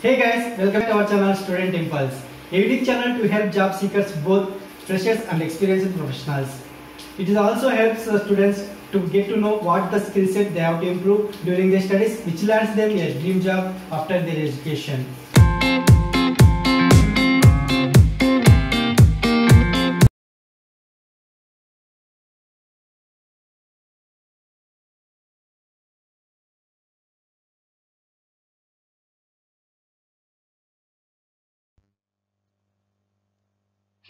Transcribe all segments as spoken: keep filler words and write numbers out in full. Hey guys, welcome to our channel Student Impulse, a unique channel to help job seekers, both freshers and experienced professionals. It also helps students to get to know what the skill set they have to improve during their studies, which lands them a dream job after their education.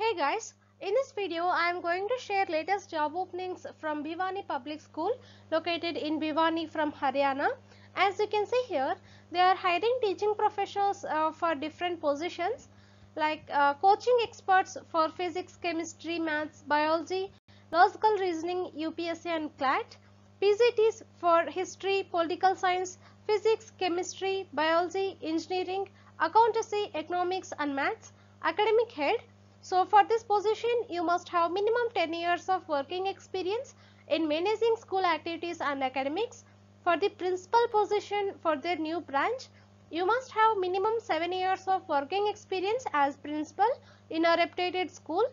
Hey guys, in this video I am going to share latest job openings from Bhiwani Public School located in Bhiwani from Haryana. As you can see here, they are hiring teaching professionals uh, for different positions like uh, coaching experts for physics, chemistry, maths, biology, logical reasoning, U P S C and CLAT, P G Ts for history, political science, physics, chemistry, biology, engineering, accountancy, economics and maths, academic head. So for this position, you must have minimum ten years of working experience in managing school activities and academics. For the principal position for their new branch, you must have minimum seven years of working experience as principal in a reputed school.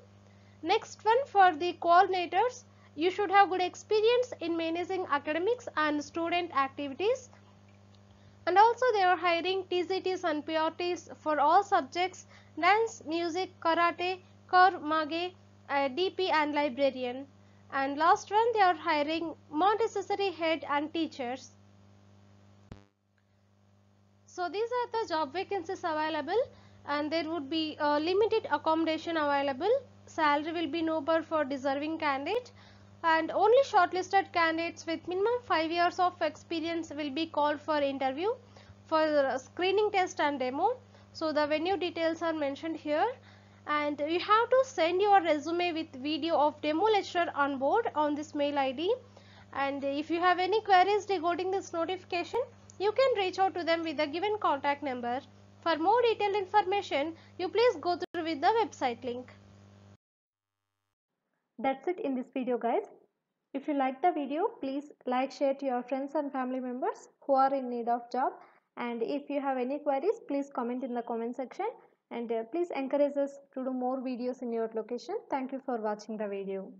Next one, for the coordinators, you should have good experience in managing academics and student activities. And also they are hiring T C Ts and P R Ts for all subjects: dance, music, karate, core, mage, uh, D P and librarian. And last one, they are hiring Montessori head and teachers. So these are the job vacancies available, and there would be uh, limited accommodation available. Salary will be noble for deserving candidate, and only shortlisted candidates with minimum five years of experience will be called for interview for screening test and demo. So the venue details are mentioned here, and you have to send your resume with video of demo lecture on board on this mail I D. And if you have any queries regarding this notification, you can reach out to them with the given contact number. For more detailed information, you please go through with the website link. That's it in this video guys. If you like the video, please like, share to your friends and family members who are in need of job. And if you have any queries, please comment in the comment section, and uh, please encourage us to do more videos in your location. Thank you for watching the video.